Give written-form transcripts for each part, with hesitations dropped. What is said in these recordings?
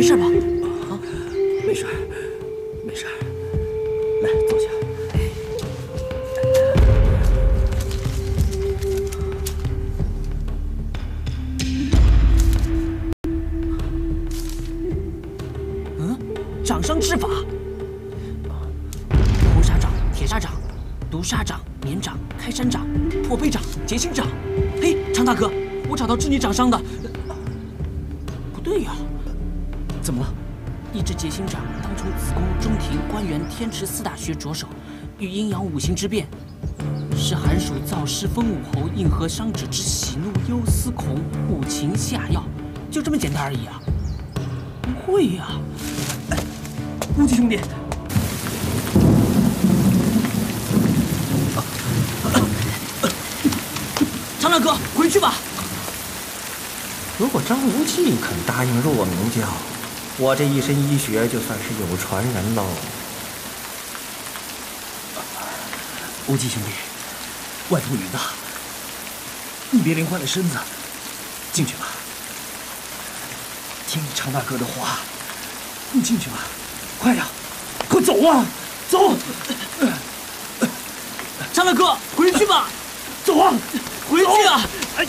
没事吧？啊，没事，没事。来，坐下。嗯，掌生之法，胡沙掌、铁砂掌、毒沙掌、绵掌、开山掌、破杯掌、结心掌。嘿，常大哥，我找到治你掌伤的。 对呀，怎么了？一只结心掌当从子宫、中庭、关元、天池四大穴着手，与阴阳五行之变，是寒暑燥湿风武侯应和伤指之喜怒忧思恐五情下药，就这么简单而已啊！不会呀，乌鸡兄弟，常大哥，回去吧。 如果张无忌肯答应入我明教，我这一身医学就算是有传人喽。无忌兄弟，外头雨大，你别淋坏了身子，进去吧。听常大哥的话，你进去吧，快呀，快走啊，走！常大哥，回去吧，走啊，回去啊！哎。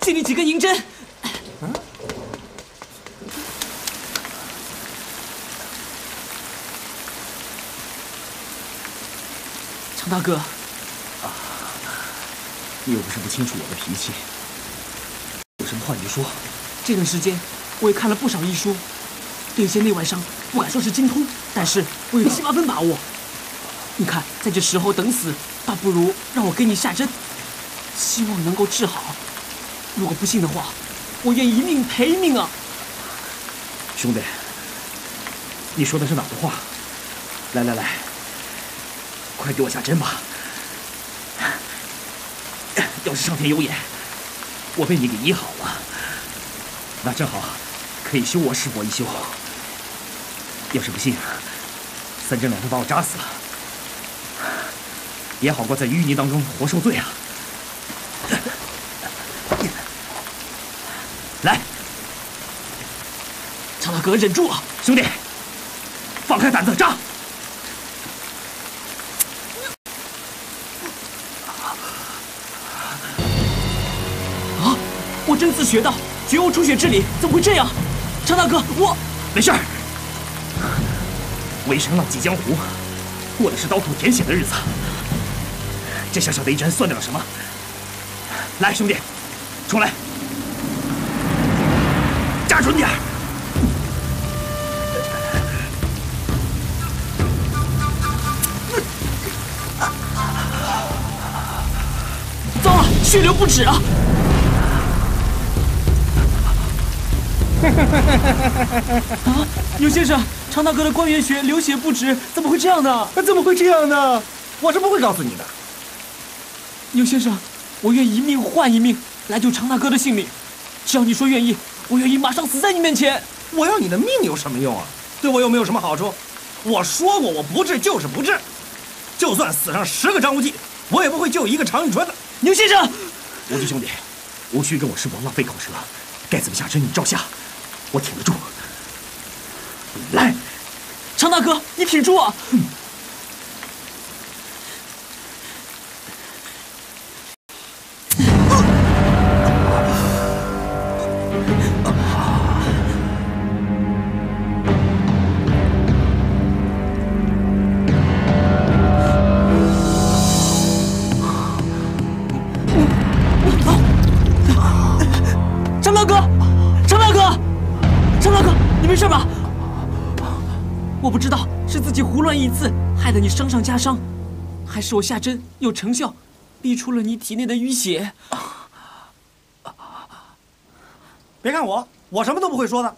借你几根银针。嗯。常大哥，你又不是不清楚我的脾气，有什么话你就说。这段时间我也看了不少医书，对一些内外伤不敢说是精通，但是我有七八分把握。你看，在这时候等死，倒不如让我给你下针，希望能够治好。 如果不信的话，我愿意一命赔一命啊！兄弟，你说的是哪的话？来来来，快给我下针吧！要是上天有眼，我被你给医好了，那正好可以修我师伯一修。要是不信，三针两头把我扎死了，也好过在淤泥当中活受罪啊！ 来，常大哥，忍住啊！兄弟，放开胆子扎！啊！我真自学的，绝无出血之理，怎么会这样？常大哥，我没事儿。我一生浪迹江湖，过的是刀吐舔血的日子。这小小的一针算得了什么？来，兄弟，重来。 扎准点儿！糟了，血流不止啊！啊，牛先生，常大哥的关元穴流血不止，怎么会这样呢？怎么会这样呢？我是不会告诉你的。牛先生，我愿一命换一命来救常大哥的性命，只要你说愿意。 我愿意马上死在你面前。我要你的命有什么用啊？对我又没有什么好处。我说过，我不治就是不治，就算死上10个张无忌，我也不会救一个常遇春的。牛先生，无忌兄弟，无需跟我师伯浪费口舌。该怎么下针你照下，我挺得住。来，常大哥，你挺住啊！一次害得你伤上加伤，还是我下针有成效，逼出了你体内的淤血。别看我，我什么都不会说的。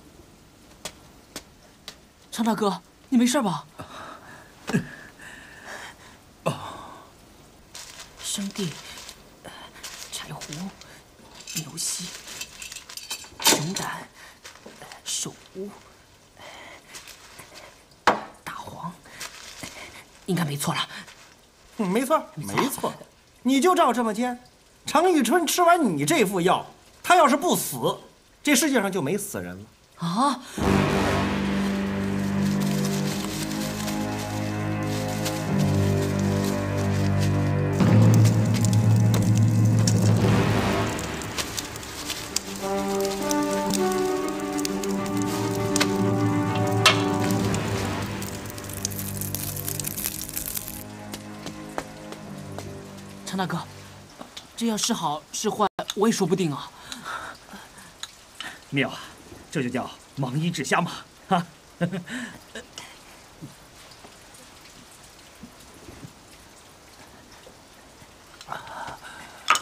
常大哥，你没事吧？兄弟，柴胡、牛膝、熊胆、手乌、大黄，应该没错了。没错，没错，你就照这么煎。常遇春吃完你这副药，他要是不死，这世界上就没死人了。啊！ 常大哥，这药是好是坏，我也说不定啊。妙啊，这就叫盲医治瞎嘛！哈。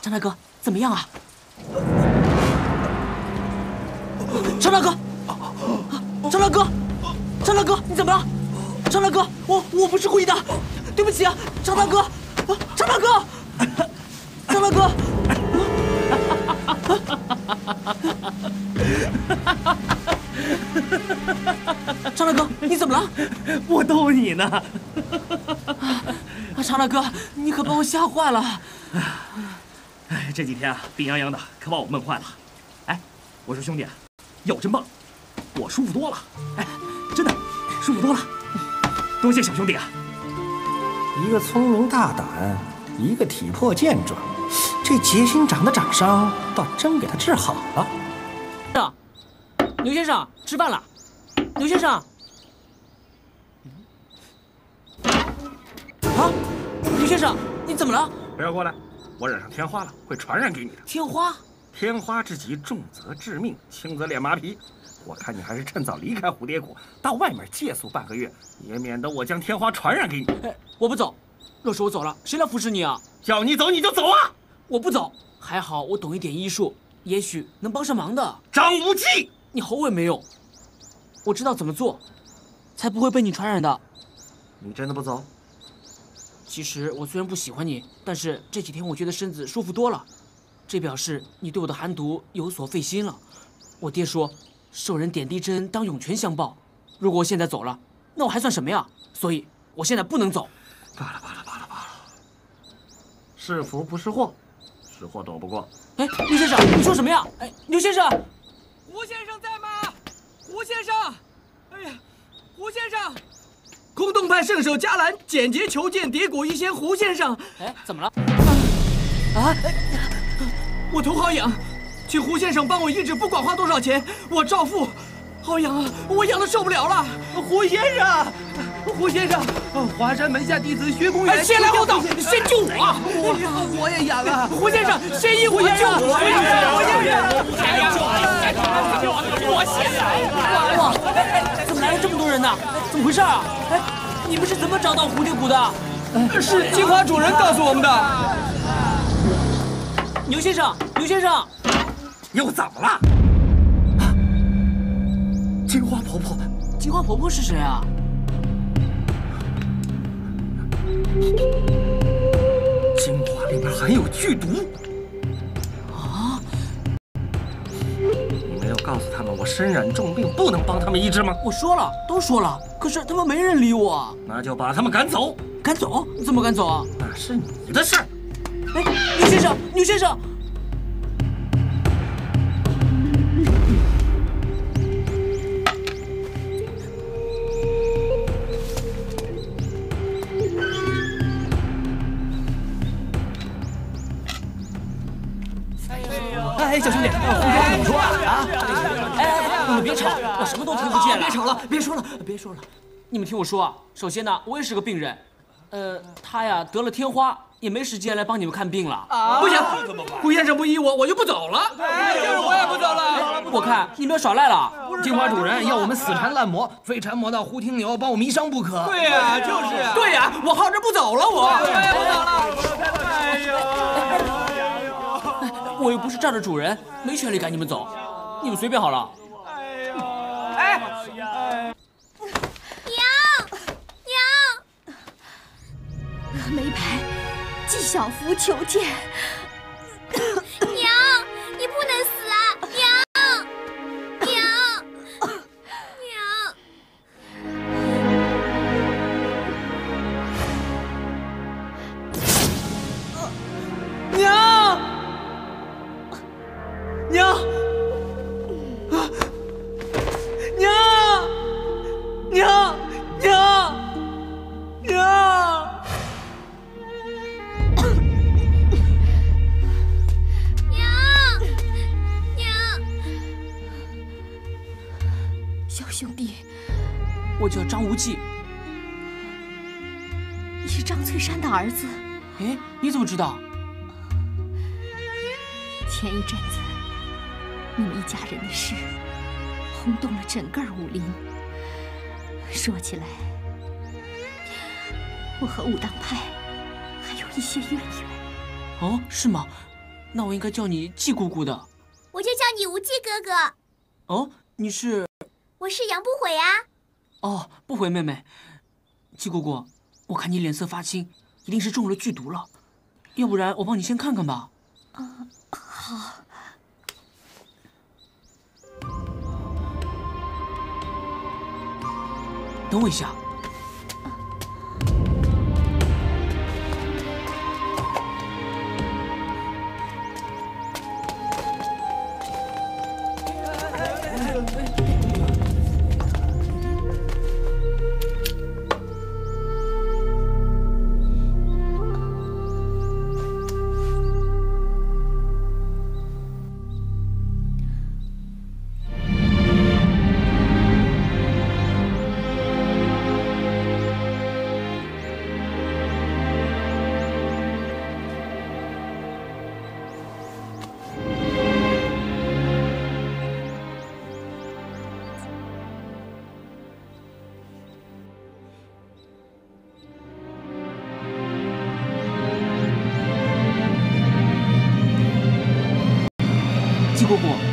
常大哥，怎么样啊？常大哥，常大哥，常大哥，你怎么了？常大哥，我不是故意的，对不起啊，常大哥，常大哥。 张大哥，张大哥，你怎么了？我逗你呢。啊，常大哥，你可把我吓坏了。哎，这几天啊，病怏怏的，可把我闷坏了。哎，我说兄弟，药真棒，我舒服多了。哎，真的，舒服多了。多谢小兄弟啊。一个从容大胆。 一个体魄健壮，这结心掌的掌伤倒真给他治好了。啊，牛先生，吃饭了。牛先生，啊，牛先生，你怎么了？不要过来，我染上天花了，会传染给你的。天花，天花之疾，重则致命，轻则脸麻皮。我看你还是趁早离开蝴蝶谷，到外面借宿半个月，也免得我将天花传染给你。哎，我不走。 若是我走了，谁来服侍你啊？叫你走你就走啊！我不走，还好我懂一点医术，也许能帮上忙的。张无忌，你吼我也没用，我知道怎么做，才不会被你传染的。你真的不走？其实我虽然不喜欢你，但是这几天我觉得身子舒服多了，这表示你对我的寒毒有所费心了。我爹说，受人点滴针当涌泉相报，如果我现在走了，那我还算什么呀？所以我现在不能走。罢了罢了。 是福不是祸，是祸躲不过。哎，牛先生，你说什么呀？哎，牛先生，胡先生在吗？胡先生，哎呀，胡先生，空洞派圣手迦兰简洁囚禁蝶谷医仙胡先生。哎，怎么了？啊！我头好痒，请胡先生帮我医治，不管花多少钱，我照付。好痒啊，我痒的受不了了，胡先生。 胡先生，华山门下弟子薛公远，先来后到，先救我！我也痒啊！胡先生，先医我，救我！胡先生，我先来！哇，怎么来了这么多人呢？怎么回事啊？哎，你们是怎么找到蝴蝶谷的？是金花主人告诉我们的。牛先生，牛先生，又怎么了？金花婆婆，金花婆婆是谁啊？ 精华里面含有剧毒啊！你没有告诉他们我身染重病，不能帮他们医治吗？我说了，都说了，可是他们没人理我。那就把他们赶走！赶走？你怎么赶走啊？那是你的事。哎，牛先生，牛先生，小兄弟，胡先生怎么说啊？哎，你别吵，我什么都听不见了。别吵了，别说了，别说了。你们听我说啊，首先呢，我也是个病人，他呀得了天花，也没时间来帮你们看病了。啊，不行，胡先生不依我，我就不走了。哎，我也不走了。我看你们要耍赖了。金花主人要我们死缠烂磨，非缠磨到胡听牛帮我们医伤不可。对呀，就是啊。对呀，我耗着不走了，我不走了。哎呦！ 我又不是这儿的主人，没权利赶你们走，你们随便好了。哎呦！哎，娘，娘，峨眉牌，纪晓芙求见。者张无忌，你是张翠山的儿子。哎，你怎么知道？前一阵子，你们一家人的事轰动了整个武林。说起来，我和武当派还有一些渊源。哦，是吗？那我应该叫你季姑姑的。我就叫你无忌哥哥。哦，你是？我是杨不悔啊。哦，不悔妹妹，季姑姑，我看你脸色发青，一定是中了剧毒了，要不然我帮你先看看吧。啊，好。等我一下。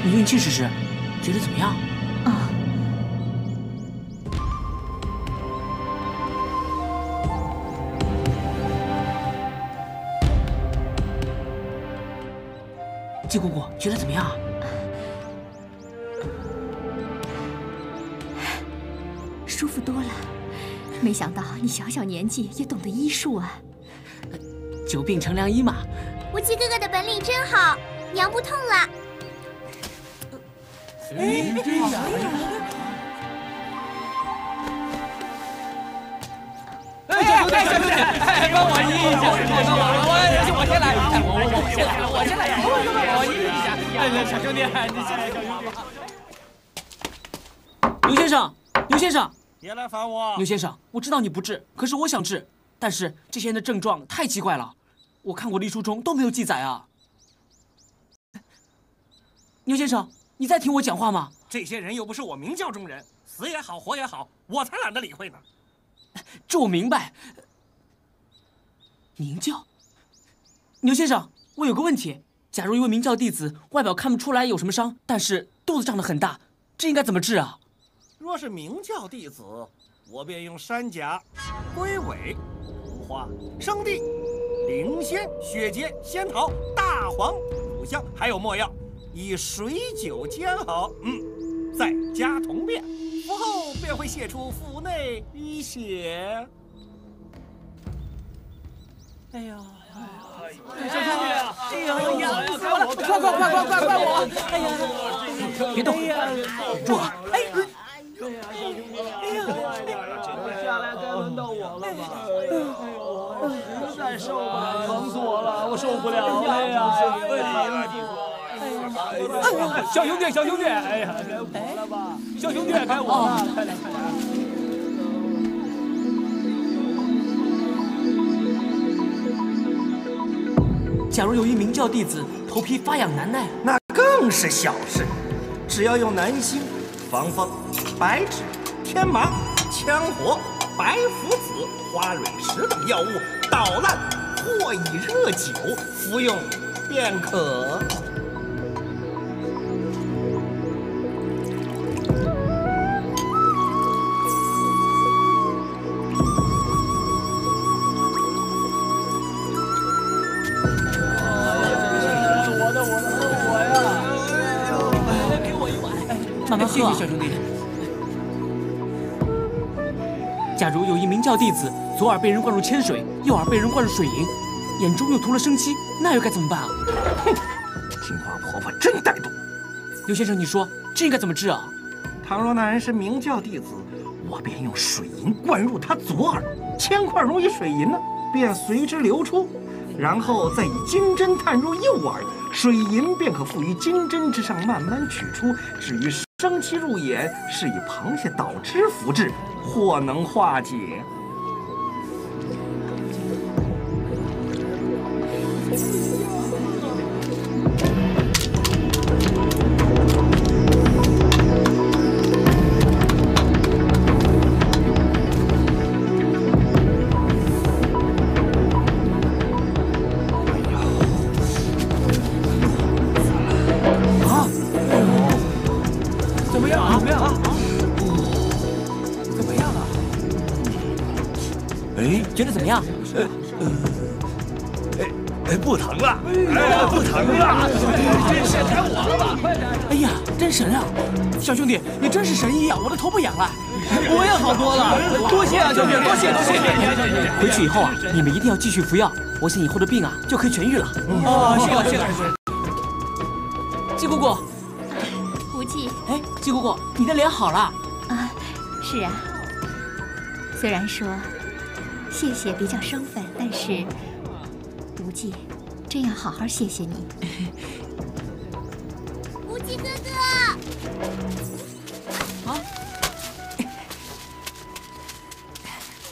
运气试试，觉得怎么样？啊！季姑姑觉得怎么样？舒服多了，没想到你小小年纪也懂得医术啊！久病成良医嘛。无忌哥哥的本领真好，娘不痛了。 哎，对呀！哎，小兄弟，哎，帮我医一下，我先来，我先来，我医一下。哎，小兄弟，你先来，小兄弟。刘先生，别来烦我。刘先生，我知道你不治，可是我想治，但是这些人的症状太奇怪了，我看过的医书中都没有记载啊。刘先生。 你在听我讲话吗？这些人又不是我明教中人，死也好，活也好，我才懒得理会呢。这我明白。明教，牛先生，我有个问题：假如一位明教弟子外表看不出来有什么伤，但是肚子胀得很大，这应该怎么治啊？若是明教弟子，我便用山甲、龟尾、芦花、生地、灵仙、血节、仙桃、大黄、乳香，还有墨药。 以水酒煎熬，再加铜片，服后便会泄出腹内淤血。哎呦！小兄弟，哎呀，快我！哎呀，别动！住！哎呀，哎呀，下来该轮到我了吧？ 实在受不了，疼死我了，我受不了了呀！小兄弟，哎呀，该我了吧？小兄弟，该我了，快点！假如有一名教弟子头皮发痒难耐，那更是小事，只要用南星、防风、白芷、天麻、羌活。 白附子、花蕊石等药物捣烂，或以热酒服用，便可。我呀！给我一碗，慢慢喝。谢谢小兄弟。 假如有一明教弟子左耳被人灌入铅水，右耳被人灌入水银，眼中又涂了生漆，那又该怎么办啊？哼，金花婆婆真歹毒。刘先生，你说这应该怎么治啊？倘若那人是明教弟子，我便用水银灌入他左耳，铅块溶于水银呢，便随之流出，然后再以金针探入右耳，水银便可附于金针之上慢慢取出，至于。生其入眼，是以螃蟹捣汁服制，或能化解。 觉得怎么样？不疼了，不疼了，这下太晚了！哎呀，真神啊！小兄弟，你真是神医啊！我的头不痒了，我也好多了，多谢啊，兄弟，多谢多谢！回去以后啊，你们一定要继续服药，我想以后的病啊就可以痊愈了。哦，谢了谢了。季姑姑，无忌，哎，季姑姑，你的脸好了啊？是啊，虽然说。 谢谢比较生分，但是无忌，真要好好谢谢你。无忌哥哥，啊，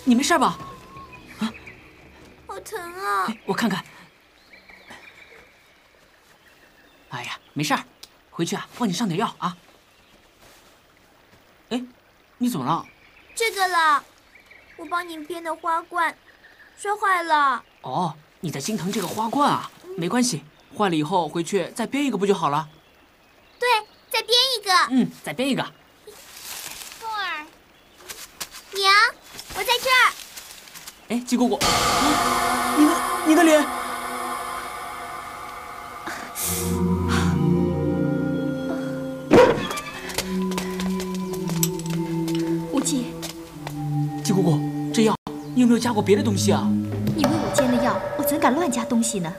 你没事吧？啊，好疼啊！我看看。哎呀，没事儿，回去啊，帮你上点药啊。哎，你怎么了？这个了。 我帮你编的花冠摔坏了。哦，你在心疼这个花冠啊？没关系，坏了以后回去再编一个不就好了？对，再编一个。嗯，再编一个。凤儿，娘，我在这儿。哎，季姑姑，你的脸，无忌。 季姑姑，这药你有没有加过别的东西啊？你为我煎的药，我怎敢乱加东西呢？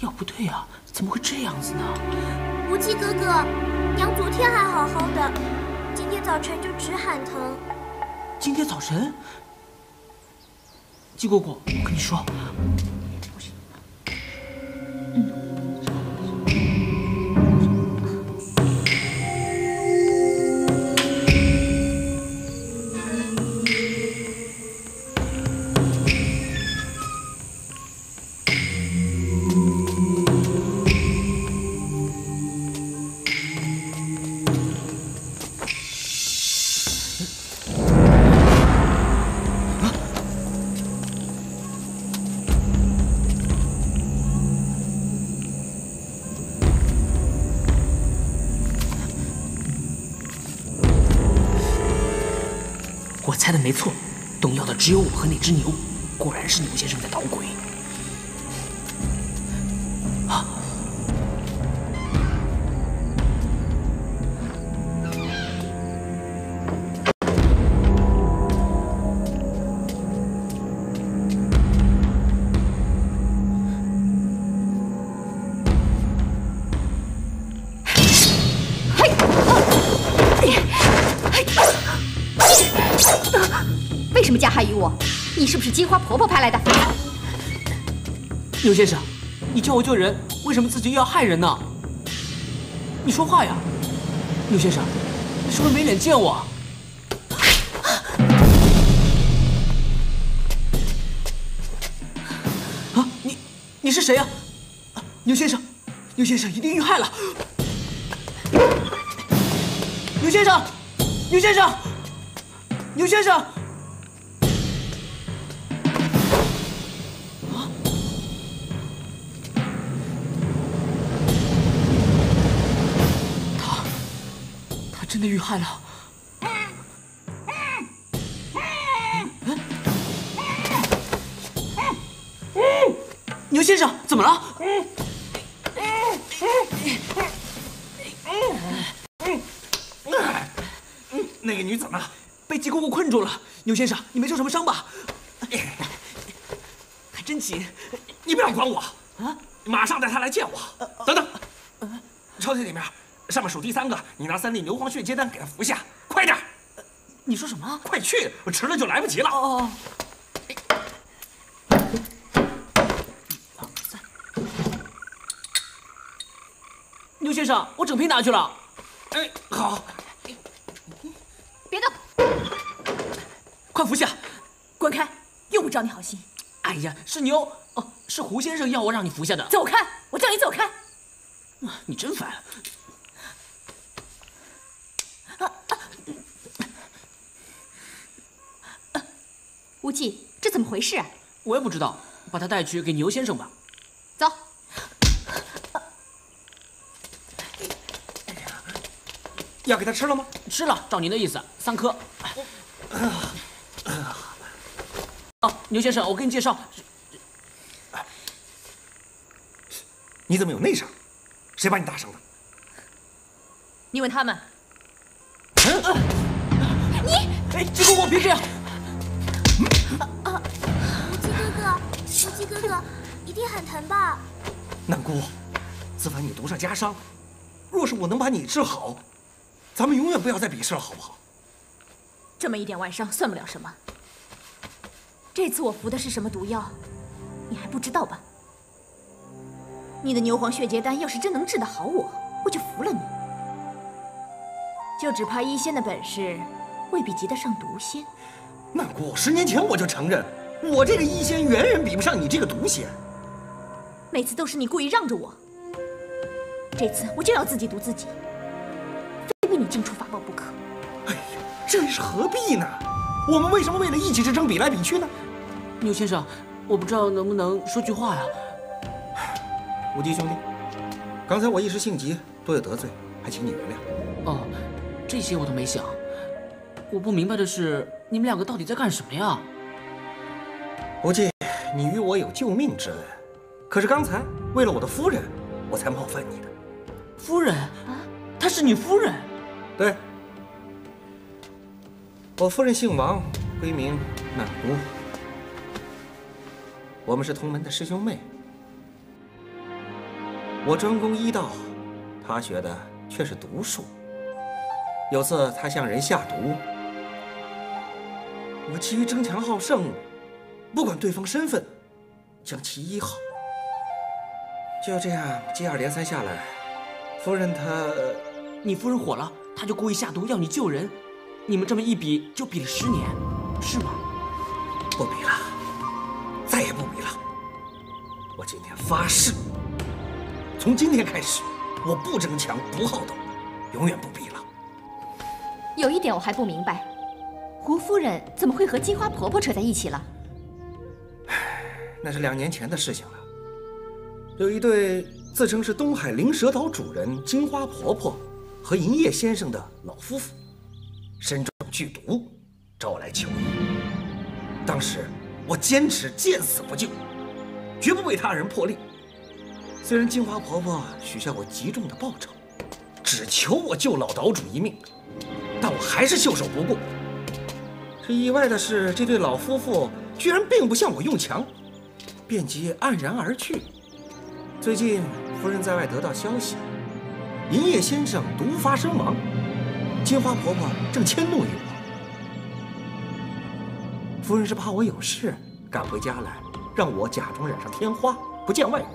药不对啊，怎么会这样子呢？无忌哥哥，娘昨天还好好的，今天早晨就直喊疼。今天早晨，季姑姑，我跟你说，我猜的没错，动摇的只有我和那只牛，果然是牛先生在捣鬼。啊！嘿！嘿！ 为什么加害于我？你是不是金花婆婆派来的？牛先生，你叫我救人，为什么自己又要害人呢？你说话呀，牛先生，你是不是没脸见我？啊，你是谁呀？牛先生，牛先生一定遇害了。牛先生，牛先生，牛先生。 真的遇害了！牛先生，怎么了？那个女怎么了？被季姑姑困住了。牛先生，你没受什么伤吧？还真急！你不要管我啊！马上带她来见我。等等，抽屉里面。 上面数第三个，你拿3粒牛黄血接丹给他服下，快点！你说什么？快去，我迟了就来不及了。哦。先生，我整瓶拿去了。哎，好，别动，快服下，滚开，用不着你好心。哎呀，是牛哦，是胡先生要我让你服下的。走开，我叫你走开。你真烦。 无忌，这怎么回事啊？我也不知道，把他带去给牛先生吧。走。要给他吃了吗？吃了，照您的意思，3颗。哦，牛先生，我给你介绍。你怎么有内伤？谁把你打伤的？你问他们。你哎，志公公，别这样。 无忌哥哥，一定很疼吧？南姑，子凡，你毒上加伤，若是我能把你治好，咱们永远不要再比试了，好不好？这么一点外伤算不了什么。这次我服的是什么毒药，你还不知道吧？你的牛黄血结丹要是真能治得好我，我就服了你。就只怕医仙的本事未必及得上毒仙。南姑，10年前我就承认。 我这个医仙远远比不上你这个毒仙。每次都是你故意让着我，这次我就要自己毒自己，非逼你进出法宝不可。哎呀，这是何必呢？我们为什么为了意气之争比来比去呢？牛先生，我不知道能不能说句话呀？无忌兄弟，刚才我一时性急，多有得罪，还请你原谅。哦，这些我都没想。我不明白的是，你们2个到底在干什么呀？ 无忌，你与我有救命之恩，可是刚才为了我的夫人，我才冒犯你的。夫人？她是你夫人？对，我夫人姓王，闺名满姑，我们是同门的师兄妹。我专攻医道，她学的却是毒术。有次她向人下毒，我基于争强好胜。 不管对方身份，将其医好。就这样接二连三下来，夫人她……你夫人火了，她就故意下毒要你救人。你们这么一比，就比了10年，是吗？不比了，再也不比了。我今天发誓，从今天开始，我不争强，不好斗，永远不比了。有一点我还不明白，胡夫人怎么会和金花婆婆扯在一起了？ 那是2年前的事情了。有一对自称是东海灵蛇岛主人金花婆婆和银叶先生的老夫妇，身中剧毒，找我来求医。当时我坚持见死不救，绝不为他人破例。虽然金花婆婆许下我极重的报酬，只求我救老岛主一命，但我还是袖手不顾。这意外的是，这对老夫妇居然并不向我用强。 便即黯然而去。最近夫人在外得到消息，银叶先生毒发身亡，金花婆婆正迁怒于我。夫人是怕我有事赶回家来，让我假装染上天花，不见外人。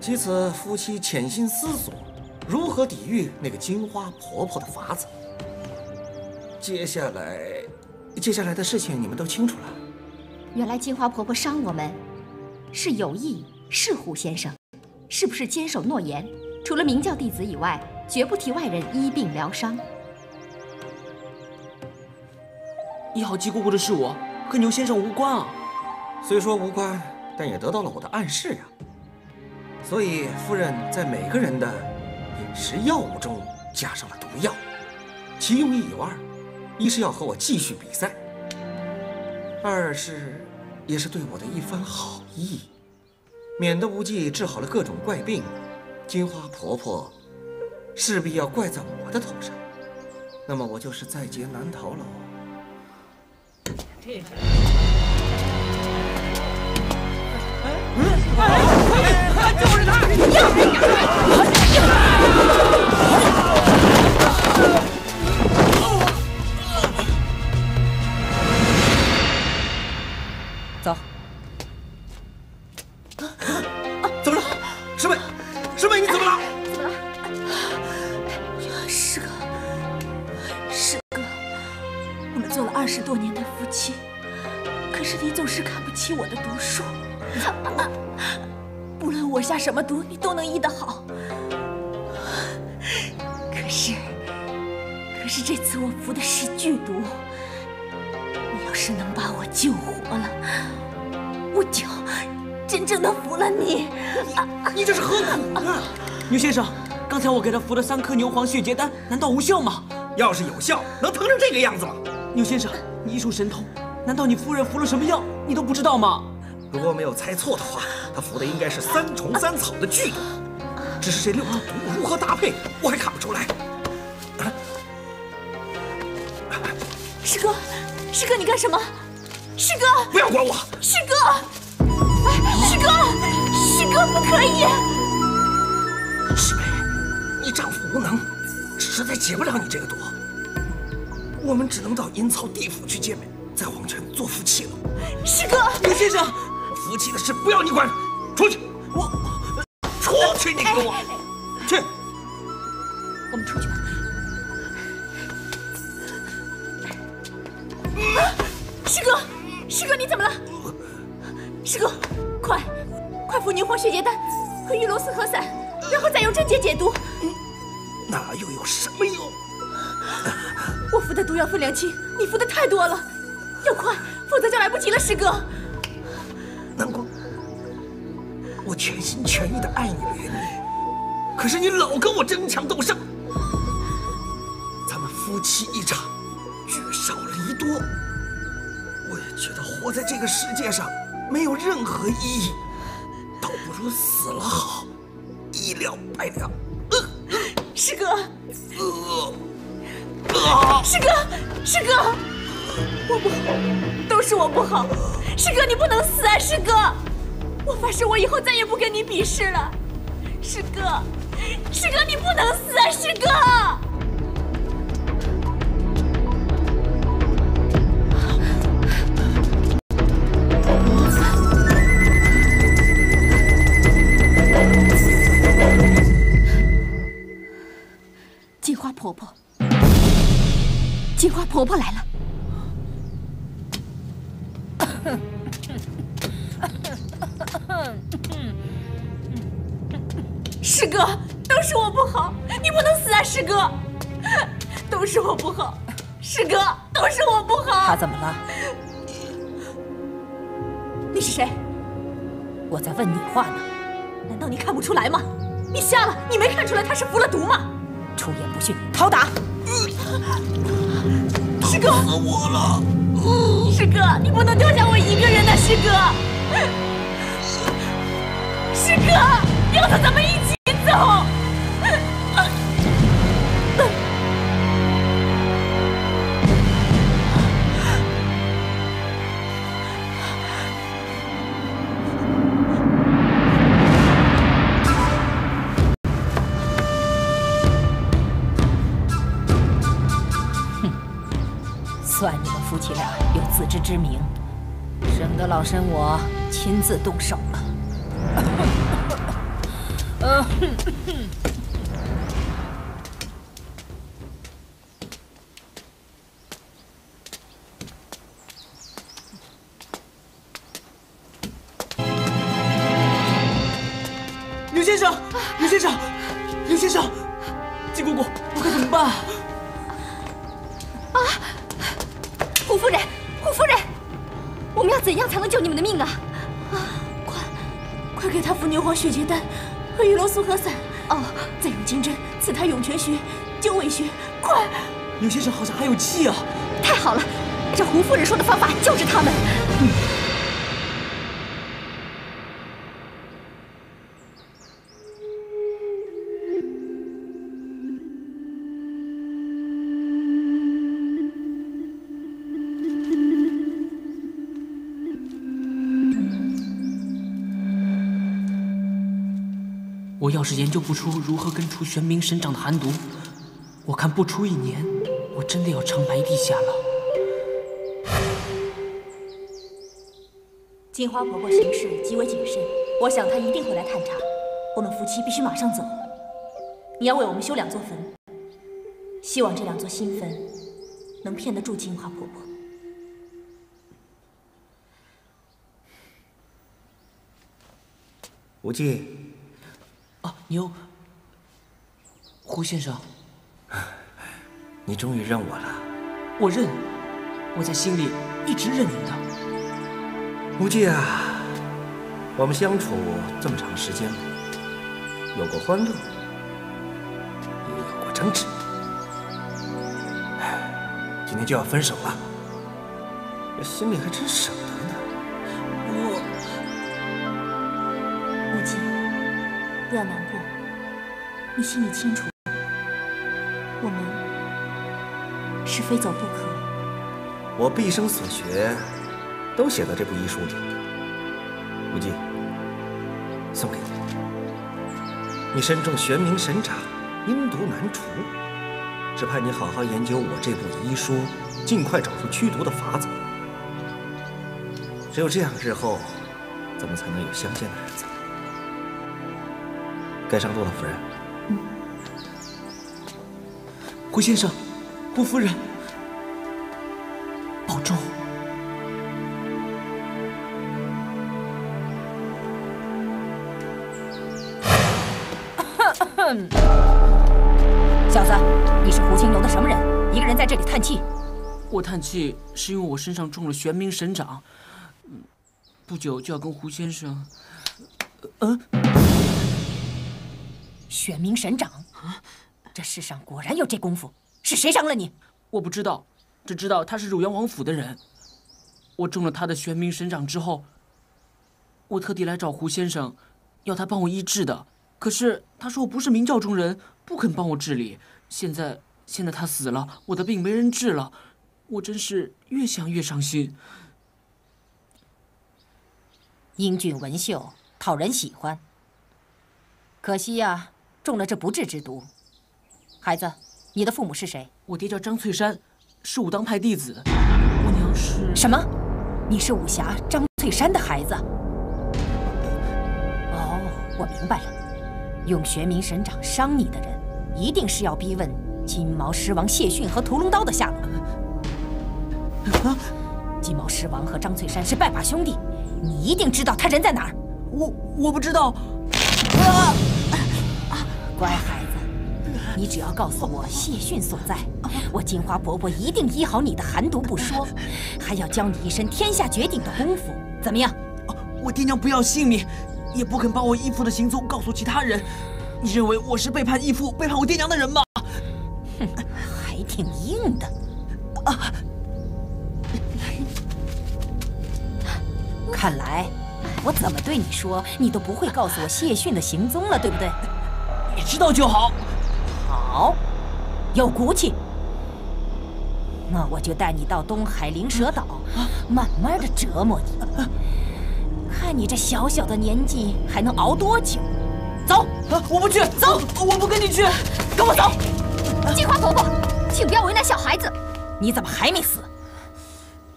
其此夫妻潜心思索如何抵御那个金花婆婆的法子。接下来的事情你们都清楚了。原来金花婆婆伤我们。 是有意，是胡先生，是不是坚守诺言？除了明教弟子以外，绝不替外人医病疗伤。医好鸡姑姑的是我，和牛先生无关啊。虽说无关，但也得到了我的暗示呀。所以夫人在每个人的饮食药物中加上了毒药，其用意有2：一是要和我继续比赛；二是…… 也是对我的一番好意，免得无忌治好了各种怪病，金花婆婆势必要怪在我的头上，那么我就是在劫难逃喽。哎，就是他！走，怎么了？师妹，你怎么了？怎么了？还是李总是看不起我的读书。不论我下什么毒，你都能医得好。可是这次我服的是剧毒。你要是能把我救活了，我就真正的服了你。你这是何苦啊，牛先生？刚才我给他服了3颗牛黄血结丹，难道无效吗？要是有效，能疼成这个样子吗？牛先生，你医术神通，难道你夫人服了什么药，你都不知道吗？ 如果没有猜错的话，他服的应该是3虫3草的剧毒，只是这6种毒如何搭配，我还看不出来。师哥，师哥，你干什么？师哥，不要管我！师哥，师哥，师哥，不可以！师妹，你丈夫无能，实在解不了你这个毒，我们只能到阴曹地府去见面，在黄泉做夫妻了。师哥，牛先生。 夫妻的事不要你管，出去！我出去！你给我去！我们出去吧。师哥，师哥，你怎么了？师哥，快服牛黄血结丹和玉龙四合散，然后再用真结解毒。那又有什么用？我服的毒药分量轻，你服的太多了，要快，否则就来不及了，师哥。 南宫，我全心全意的爱你的原因，可是你老跟我争强斗胜，咱们夫妻一场，聚少离多，我也觉得活在这个世界上没有任何意义，倒不如死了好，一了百了。师哥，师哥，师哥，我不好，都是我不好。 师哥，你不能死啊！师哥，我发誓，我以后再也不跟你比试了。师哥，师哥，你不能死啊！师哥，金花婆婆，金花婆婆来了。 师哥，都是我不好，你不能死啊！师哥，都是我不好，师哥，都是我不好。他怎么了？你是谁？我在问你话呢。难道你看不出来吗？你瞎了？你没看出来他是服了毒吗？出言不逊，拷打！师哥，疼死我了！ 师哥，你不能丢下我一个人呐，师哥！师哥，要不咱们一起走？哼，算你们夫妻俩。 自知之明，省得老身我亲自动手了。牛先生，牛先生，牛先生，金姑姑，我该怎么办啊？啊，胡夫人。 胡夫人，我们要怎样才能救你们的命啊？啊，快给他服牛黄血结丹和玉龙苏合散哦，再用金针刺他涌泉穴、九尾穴，快！牛先生好像还有气啊！太好了，这胡夫人说的方法就是他们。我要是研究不出如何根除玄冥神掌的寒毒，我看不出1年，我真的要长埋地下了。金花婆婆行事极为谨慎，我想她一定会来探查。我们夫妻必须马上走。你要为我们修2座坟，希望这2座新坟能骗得住金花婆婆。无忌。啊，牛。胡先生，你终于认我了。我认，我在心里一直认您的。无忌啊，我们相处这么长时间了，有过欢乐，也有过争执，今天就要分手了，这心里还真舍不得。 不要难过，你心里清楚，我们是非走不可。我毕生所学，都写到这部遗书里。无忌，送给你。你身中玄冥神掌，阴毒难除，只盼你好好研究我这部遗书，尽快找出驱毒的法子。只有这样，日后咱们才能有相见的日子。 该上路了，夫人。嗯。胡先生，胡夫人，保重。小子，你是胡青楼的什么人？一个人在这里叹气？我叹气是因为我身上中了玄冥神掌，不久就要跟胡先生……玄冥神掌，这世上果然有这功夫。是谁伤了你？我不知道，只知道他是汝阳王府的人。我中了他的玄冥神掌之后，我特地来找胡先生，要他帮我医治的。可是他说我不是明教中人，不肯帮我治理。现在他死了，我的病没人治了，我真是越想越伤心。英俊文秀，讨人喜欢。可惜呀。 中了这不治之毒，孩子，你的父母是谁？我爹叫张翠山，是武当派弟子。我娘是什么？你是武侠张翠山的孩子？哦，我明白了，用玄冥神掌伤你的人，一定是要逼问金毛狮王谢逊和屠龙刀的下落。啊！金毛狮王和张翠山是拜把兄弟，你一定知道他人在哪儿。我不知道。啊！ 乖孩子，你只要告诉我谢逊所在，我金花伯伯一定医好你的寒毒不说，还要教你一身天下绝顶的功夫，怎么样？我爹娘不要性命，也不肯把我义父的行踪告诉其他人。你认为我是背叛义父、背叛我爹娘的人吗？哼，还挺硬的。啊！看来我怎么对你说，你都不会告诉我谢逊的行踪了，对不对？ 你知道就好，好，有骨气。那我就带你到东海灵蛇岛，慢慢的折磨你，看你这小小的年纪还能熬多久。走，我不去，走，我不跟你去，跟我走。金花婆婆，请不要为难小孩子。你怎么还没死？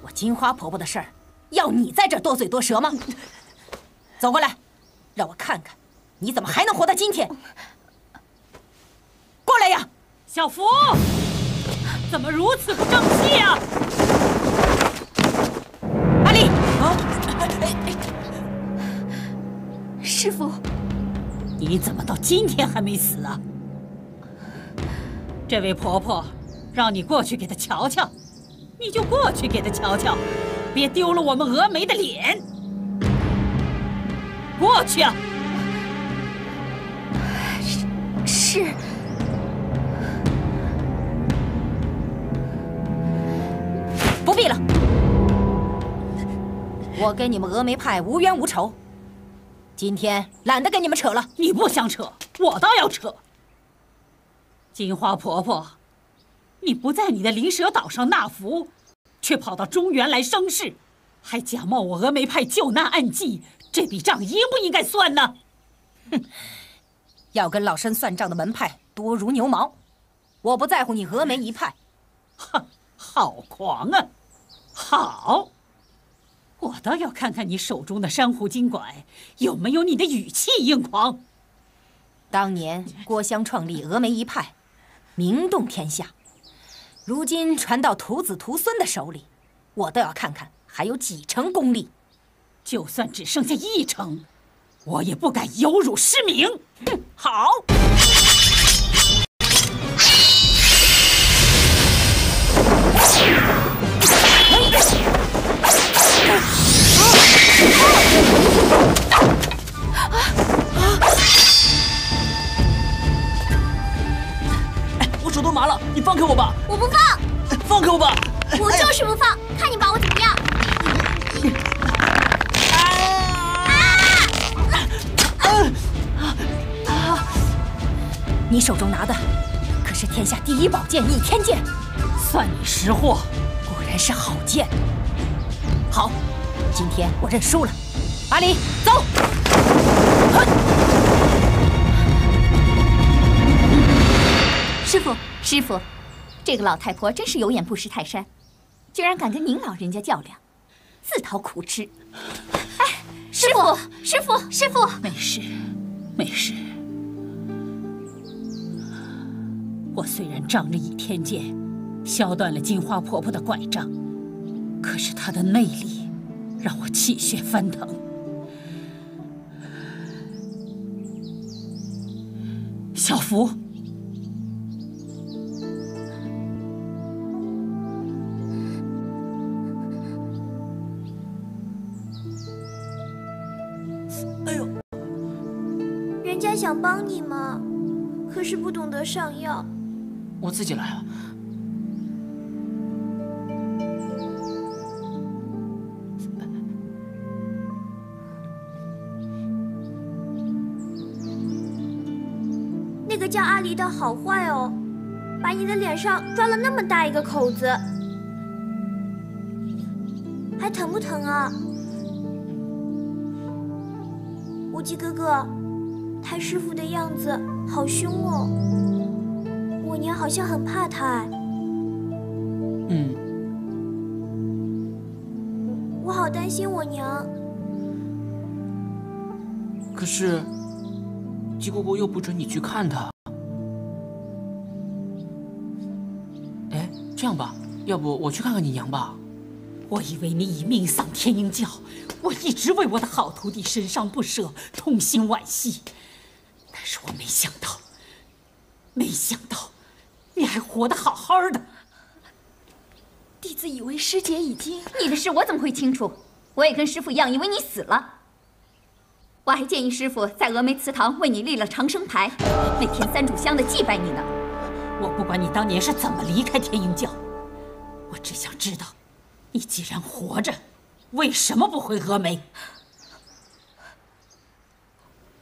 我金花婆婆的事儿，要你在这多嘴多舌吗？走过来，让我看看，你怎么还能活到今天。 过来呀，小福！怎么如此不争气啊？阿丽，啊，师傅，你怎么到今天还没死啊？这位婆婆让你过去给她瞧瞧，你就过去给她瞧瞧，别丢了我们峨眉的脸。过去啊！是。 不必了，我跟你们峨眉派无冤无仇，今天懒得跟你们扯了。你不想扯，我倒要扯。金花婆婆，你不在你的灵蛇岛上纳福，却跑到中原来生事，还假冒我峨眉派救难暗计，这笔账应不应该算呢？哼，要跟老身算账的门派多如牛毛，我不在乎你峨眉一派。哼。 好狂啊！好，我倒要看看你手中的珊瑚金拐有没有你的语气硬狂。当年郭襄创立峨眉一派，名动天下，如今传到徒子徒孙的手里，我倒要看看还有几成功力。就算只剩下一成，我也不敢有辱师名。哼，好！我手都麻了，你放开我吧！我不放！放开我吧！我就是不放，看你把我怎么样！ 你手中拿的可是天下第一宝剑倚天剑，算你识货，果然是好剑。好，今天我认输了。阿离，走。师傅，师傅，这个老太婆真是有眼不识泰山，居然敢跟您老人家较量，自讨苦吃。哎，师傅，师傅，师傅，没事，没事。 我虽然仗着倚天剑，削断了金花婆婆的拐杖，可是她的内力让我气血翻腾。小福，哎呦，人家想帮你嘛，可是不懂得上药。 我自己来啊！那个叫阿离的好坏哦，把你的脸上抓了那么大一个口子，还疼不疼啊？无忌哥哥，太师傅的样子好凶哦。 我娘好像很怕他，我好担心我娘。可是，姬姑姑又不准你去看他。哎，这样吧，要不我去看看你娘吧？我以为你已命丧天鹰教，我一直为我的好徒弟身伤不舍，痛心惋惜。但是我没想到，没想到。 你还活得好好的，弟子以为师姐已经……你的事我怎么会清楚？我也跟师傅一样，以为你死了。我还建议师傅在峨眉祠堂为你立了长生牌，每天3炷香的祭拜你呢。我不管你当年是怎么离开天鹰教，我只想知道，你既然活着，为什么不回峨眉？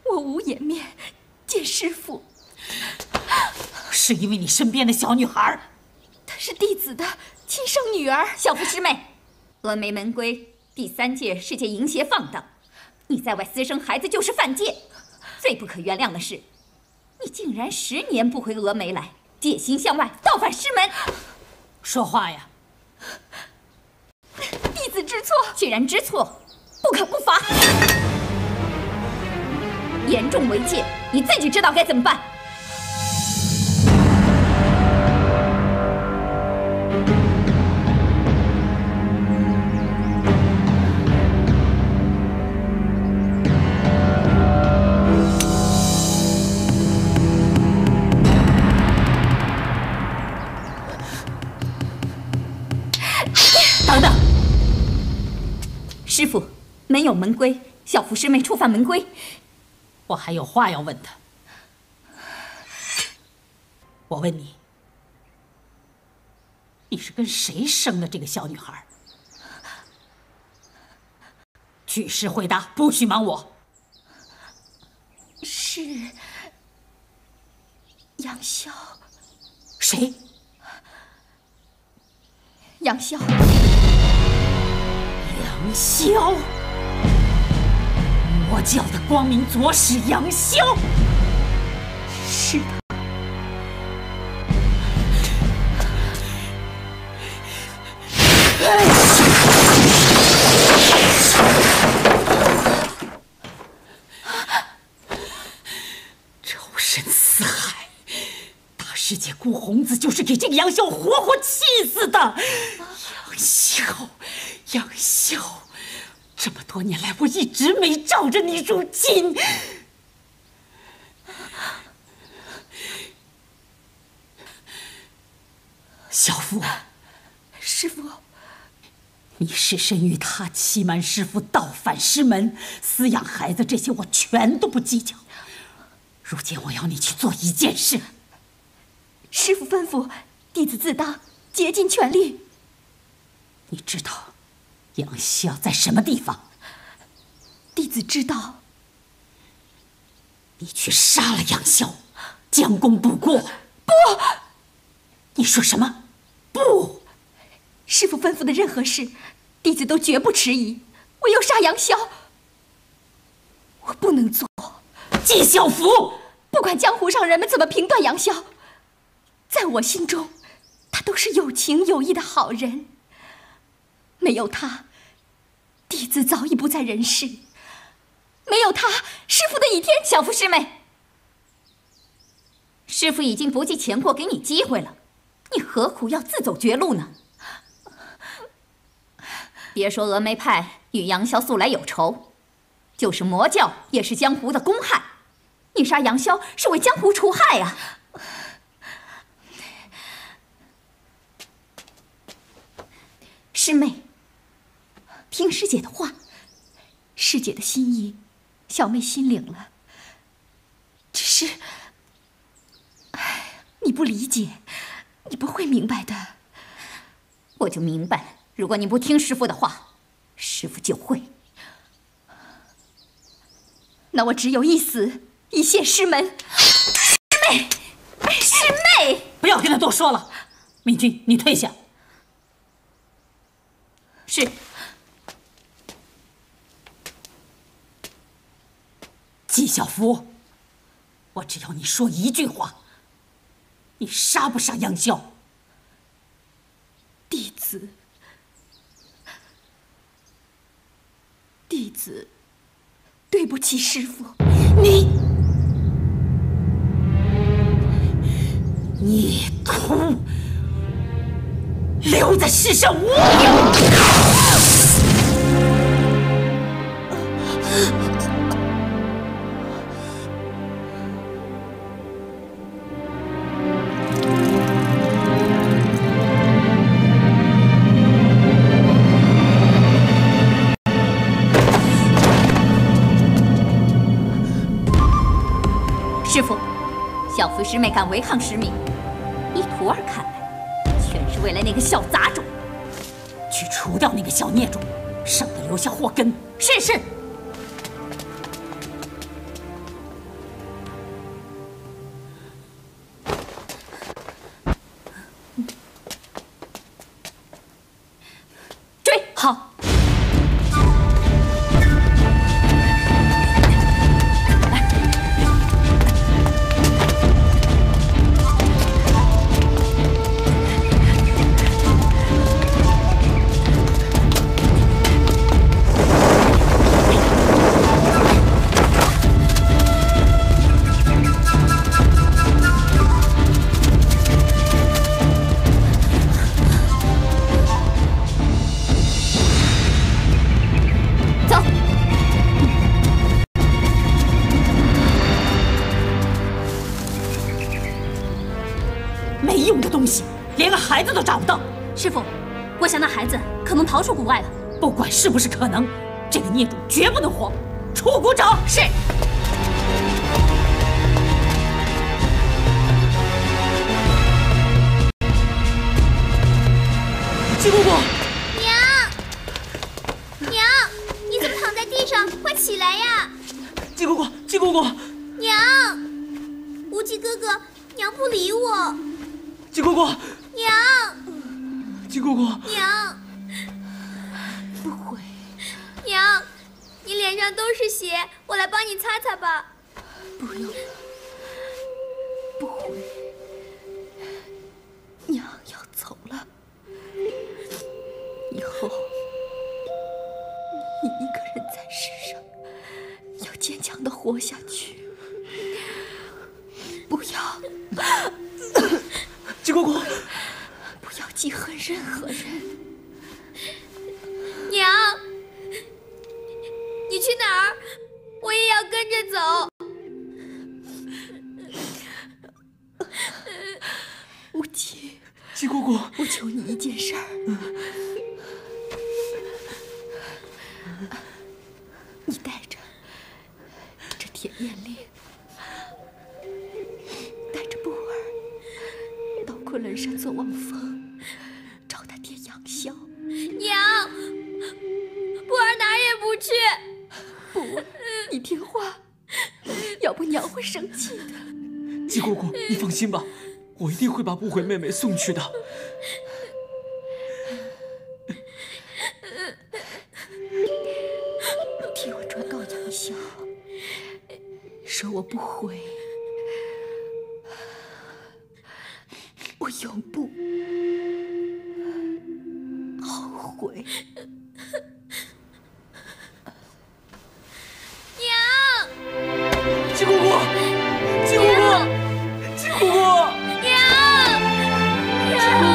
我无颜面见师傅。 是因为你身边的小女孩，她是弟子的亲生女儿。小福师妹，峨眉门规第3届世界淫邪放荡，你在外私生孩子就是犯戒。最不可原谅的是，你竟然10年不回峨眉来，戒心向外，倒反师门。说话呀！弟子知错，既然知错，不可不罚。严重违戒，你自己知道该怎么办。 师傅，没有门规，小福师妹触犯门规，我还有话要问她。我问你，你是跟谁生的这个小女孩？据实回答，不许瞒我。是杨潇。谁？杨潇。 杨逍，魔教的光明左使杨逍，是的，仇深似海。大师姐顾红子就是给这个杨逍活活气死的，杨逍。 杨潇，这么多年来，我一直没照着你如今。 小父，师父，你是身于他欺瞒师父、倒反师门、饲养孩子，这些我全都不计较。如今我要你去做一件事，师父吩咐，弟子自当，竭尽全力。你知道杨逍在什么地方？弟子知道。你去杀了杨逍，将功补过。不。 你说什么？不，师父吩咐的任何事，弟子都绝不迟疑。我要杀杨逍，我不能做。纪晓芙，不管江湖上人们怎么评断杨逍，在我心中，他都是有情有义的好人。没有他，弟子早已不在人世；没有他，师父的倚天，小芙师妹，师父已经不计前过，给你机会了。 你何苦要自走绝路呢？别说峨眉派与杨逍素来有仇，就是魔教也是江湖的公害。你杀杨逍是为江湖除害呀！师妹，听师姐的话，师姐的心意，小妹心领了。只是，你不理解。 你不会明白的，我就明白了。如果你不听师父的话，师父就会。那我只有一死，以谢师门。师妹，师妹，不要跟他多说了。明君，你退下。是。纪晓芙，我只要你说一句话。 你杀不杀杨逍？弟子，对不起师父。你徒留在世上无用！ 师妹敢违抗师命，依徒儿看来，全是为了那个小杂种。去除掉那个小孽种，省得留下祸根。是是。追，好。 逃出谷外了，不管是不是可能，这个孽种绝不能活。出谷找是。 记恨任何人，娘，去哪儿，我也要跟着走。无极，齐姑姑，我求你一件事儿。你带着这铁面令，带着布儿到昆仑山做望风，找他爹杨逍。娘，布儿哪儿也不去。布儿，你听话，要不娘会生气的。姬姑姑，你放心吧，我一定会把不悔妹妹送去的。 说我不悔，我永不后悔。娘，七姑姑，七姑姑，七姑姑，娘，七姑姑。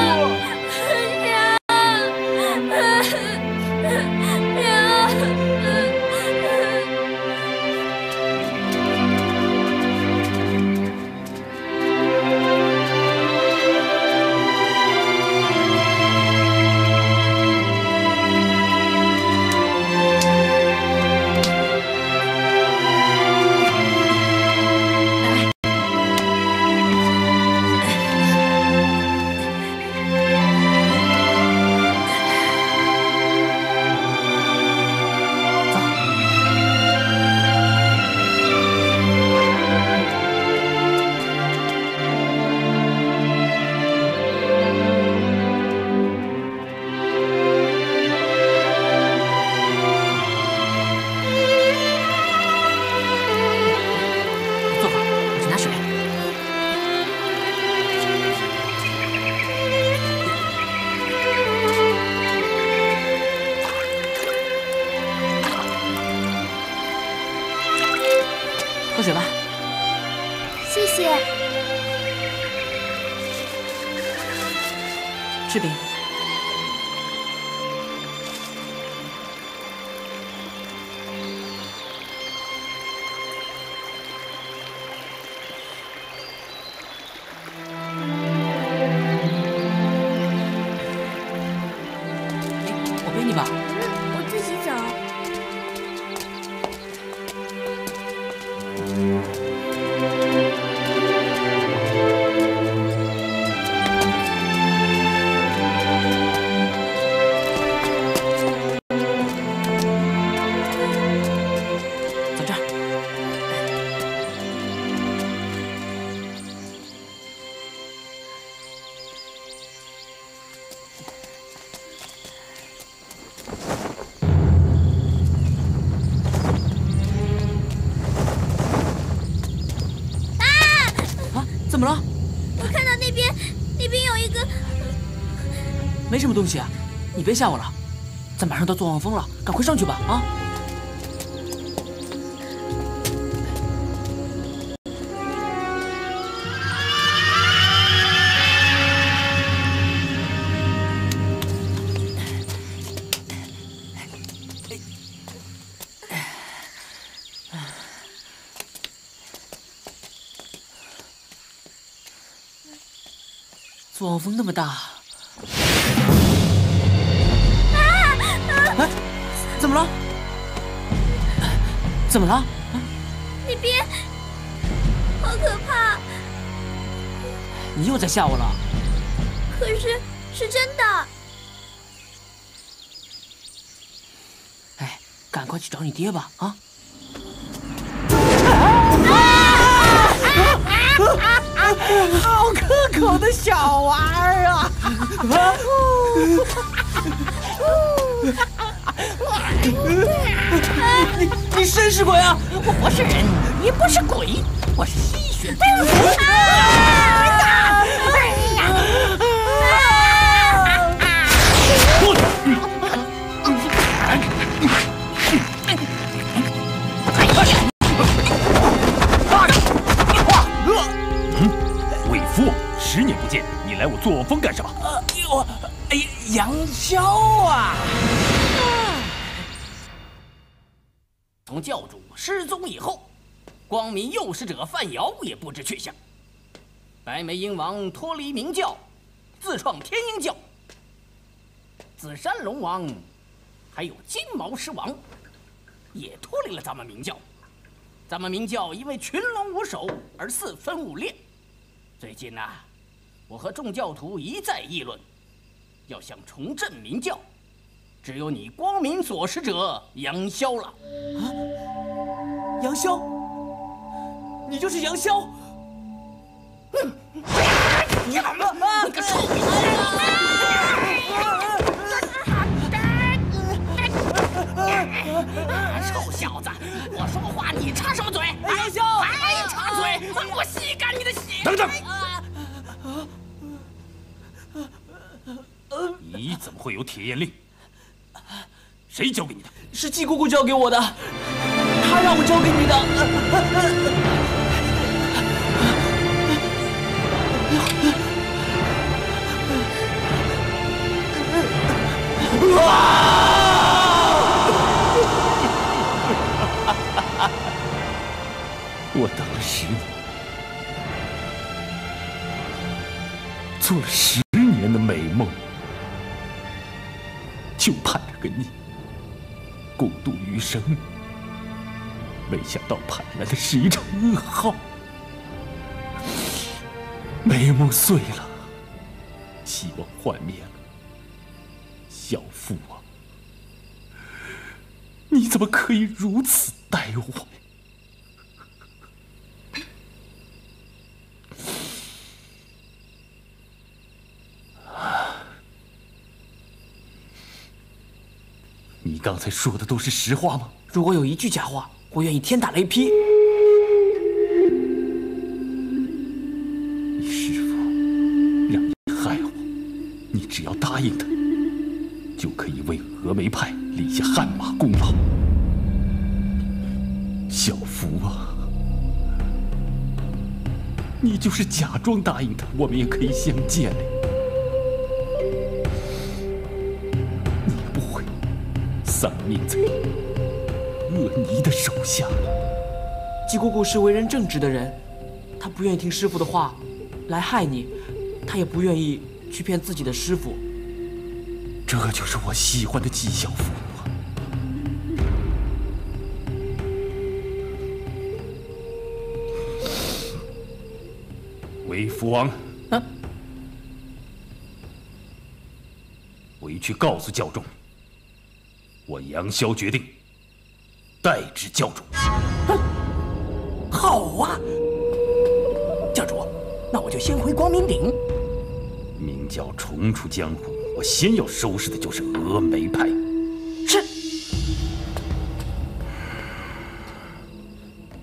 志斌，我背你吧。我自己走。没什么东西啊，你别吓我了。咱马上到坐望峰了，赶快上去吧！啊！坐望峰那么大。 怎么了？怎么了？那边好可怕！你又在吓我了。可是是真的。哎，赶快去找你爹吧！啊！好可口的小娃儿啊！ 你真是鬼啊！我不是人，也不是鬼，我是吸血蝙蝠。伟夫，10年不见，你来我坐望峰干什么？我，哎，杨逍啊。从教主失踪以后，光明诱使者范瑶也不知去向。白眉鹰王脱离明教，自创天鹰教。紫山龙王，还有金毛狮王，也脱离了咱们明教。咱们明教因为群龙无首而四分五裂。最近呐，我和众教徒一再议论，要想重振明教。 只有你光明所使者杨逍了啊！杨逍，你就是杨逍！你怎么了？你个臭婊子！臭小子，我说话你插什么嘴？杨逍，还插嘴！我吸干你的血！等等！你怎么会有铁焰令？ 谁教给你的？是季姑姑教给我的，她让我教给你的。我等了10年，做了10年的美梦，就盼着跟你 共度余生，没想到盼来的是一场噩耗。美梦碎了，希望幻灭了。小父王，你怎么可以如此待我？你刚才说的都是实话吗？如果有一句假话，我愿意天打雷劈。你师父让你害我，你只要答应他，就可以为峨眉派立下汗马功劳。小福啊，你就是假装答应他，我们也可以相见嘞。 丧命在恶尼的手下了。季姑姑是为人正直的人，她不愿意听师父的话来害你，她也不愿意去骗自己的师父。这就是我喜欢的纪晓芙啊！为父王，啊！回去告诉教众。 我杨逍决定代之教主。好啊，教主，那我就先回光明顶。明教重出江湖，我先要收拾的就是峨眉派。是。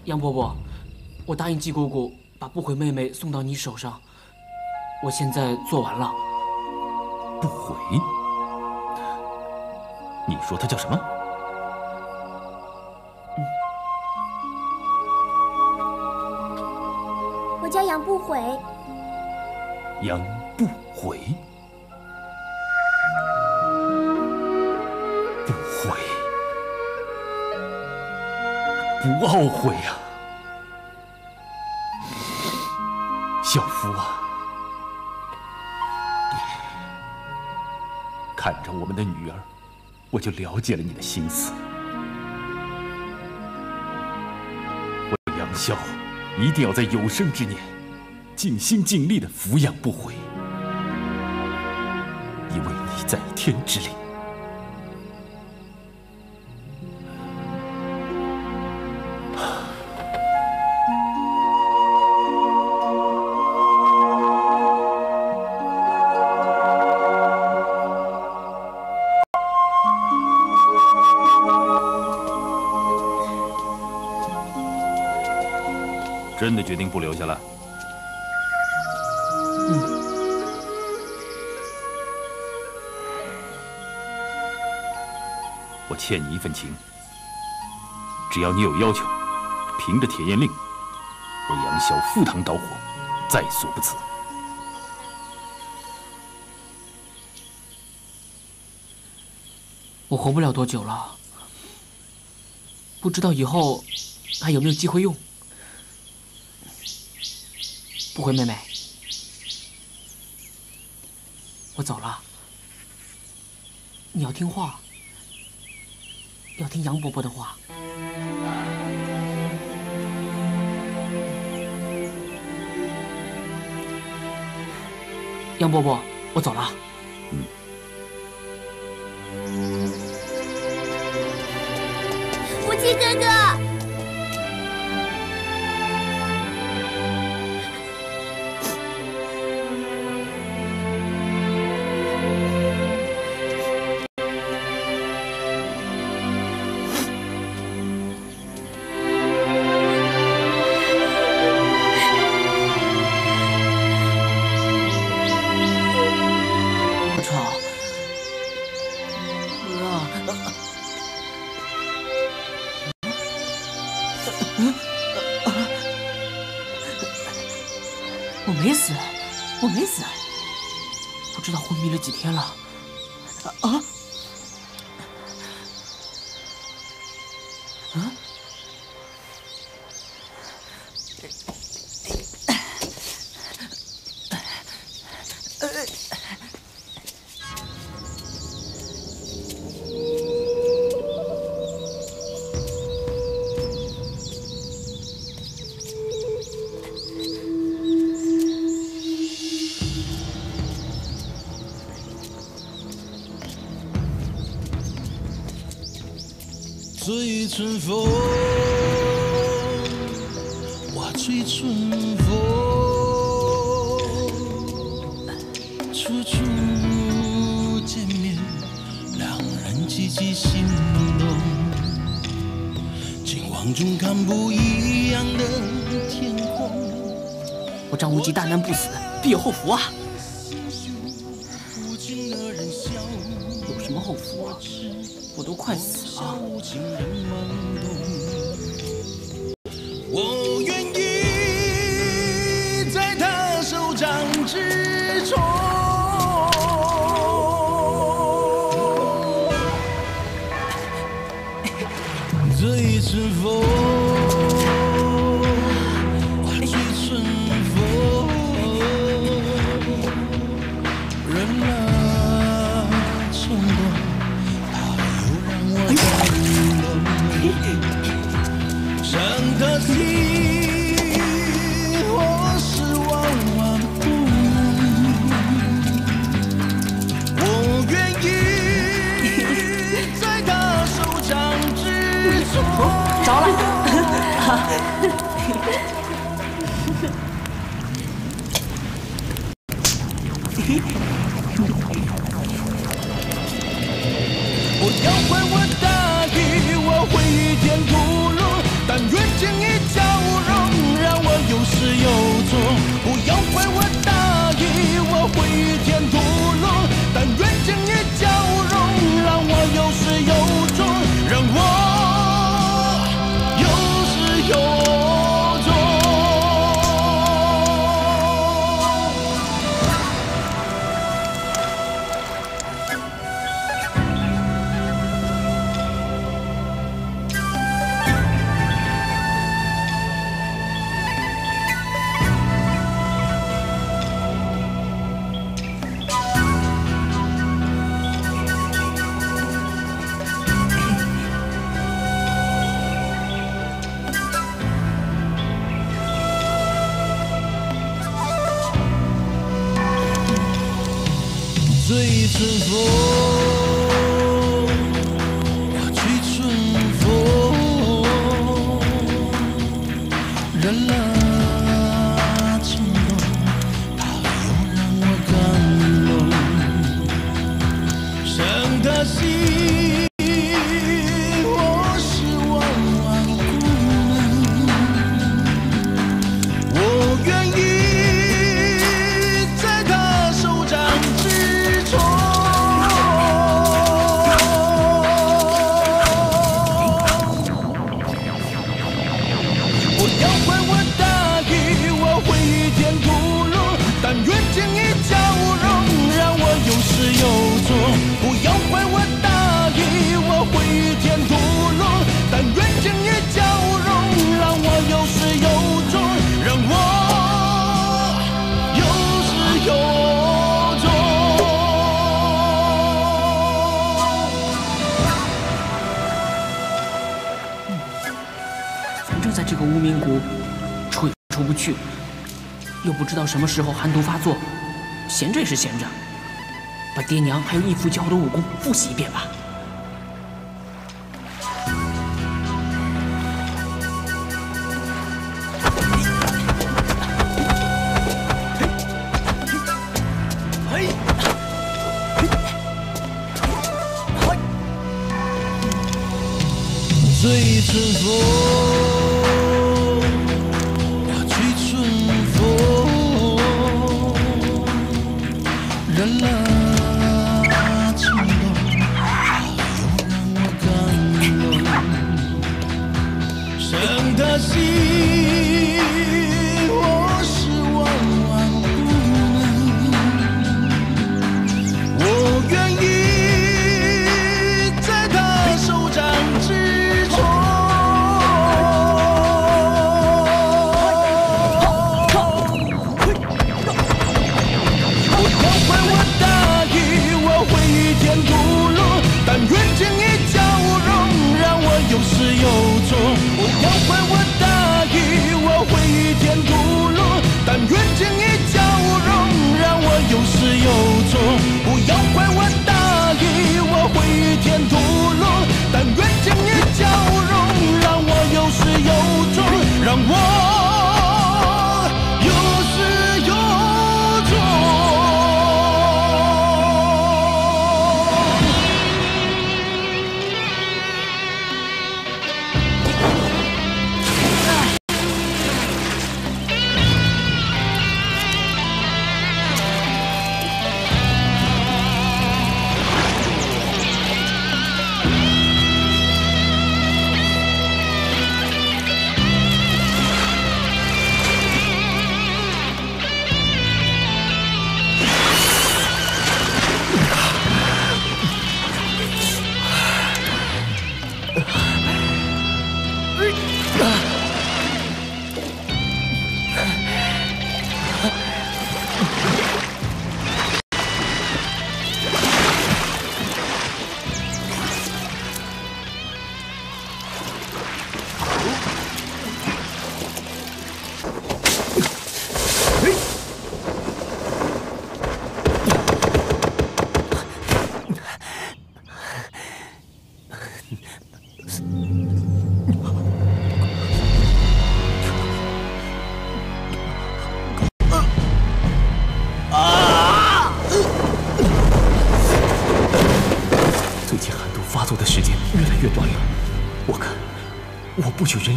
杨伯伯，我答应季姑姑把不悔妹妹送到你手上，我现在做完了。不悔？ 你说他叫什么？我叫杨不悔。杨不悔，不悔，不懊悔啊！小福啊，看着我们的女儿， 我就了解了你的心思，我杨逍一定要在有生之年尽心尽力的抚养不悔，以为你在一天之灵。真的决定不留下了？我欠你一份情，只要你有要求，凭着铁焰令，我杨逍赴汤蹈火，在所不辞。我活不了多久了，不知道以后还有没有机会用。不回，妹妹，我走了。你要听话，要听杨伯伯的话。 杨伯伯，我走了。嗯。无忌哥哥，我没死，不知道昏迷了几天了。啊！啊！春风，我吹春风，处处见面，让人极其心动。惊慌中看不一样的天空。我张无忌大难不死，必有后福啊！有什么后福啊？我都快死了。 我愿意在他手掌之中。这一阵风，我吹春风，人啊，冲动，它又让我。 像颗星，或是万万步，我愿意在他手掌之中。着了。我要回我大地。 会一片土壤，但愿见一笑容，让我有始有终。不要怪我大意，我会一片土壤，但愿见一笑容，让我有始有终，让我有始有终。春风，我吹春风，人啊，冲动，它又让我感动。像他心，我是万万孤门，我愿意在他手掌之中。 Oh 就在这个无名谷出也出不去，又不知道什么时候寒毒发作，闲着也是闲着，把爹娘还有义父教我的武功复习一遍吧。 春风要去春风，人啦情浓，又让我感动。伤的心，我是万万不能。我愿意在他手掌之。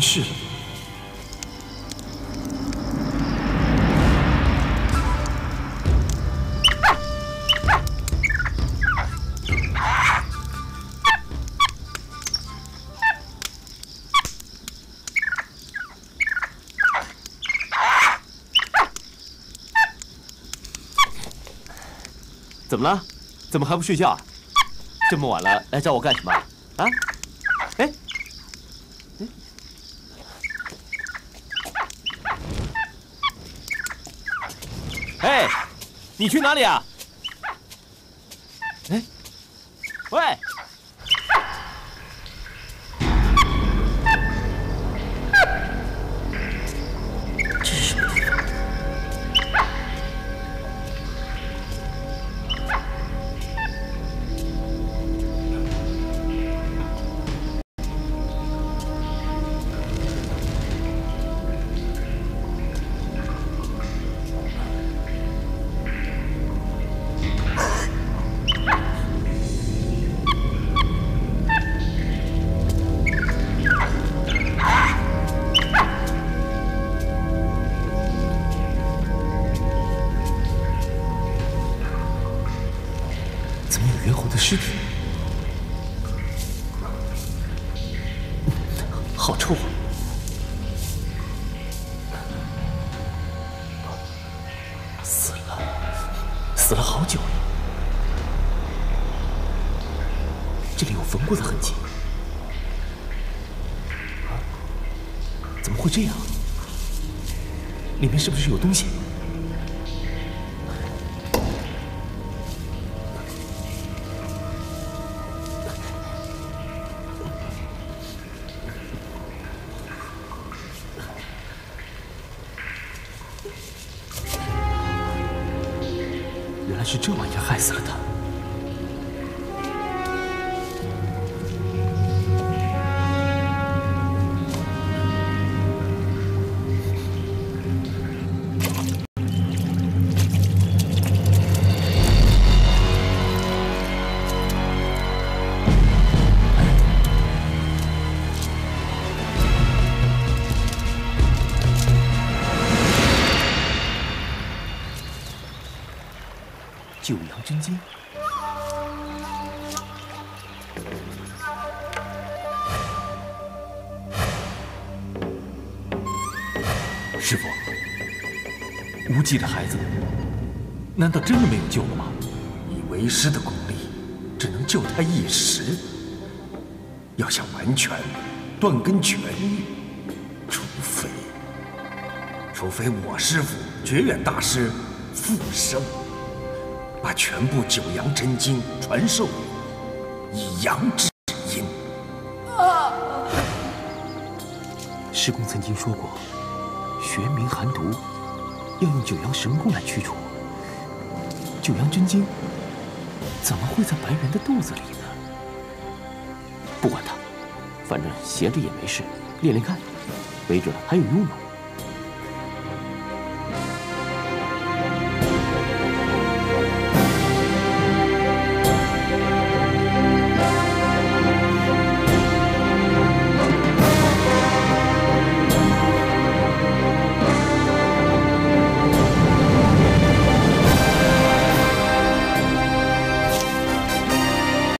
是。 怎么了？怎么还不睡觉啊？这么晚了，来找我干什么啊？哎。 哎，你去哪里啊？哎，喂！这是什么地方？是不是有东西？是这玩意害死了他。 九阳真经，师父，无忌的孩子，难道真的没有救了吗？以为师的功力，只能救他一时。要想完全断根痊愈，除非我师父觉远大师复生。 把全部九阳真经传授于你，以阳制阴。师公曾经说过，玄冥寒毒要用九阳神功来驱除。九阳真经怎么会在白猿的肚子里呢？不管它，反正闲着也没事，练练看，没准还有用呢。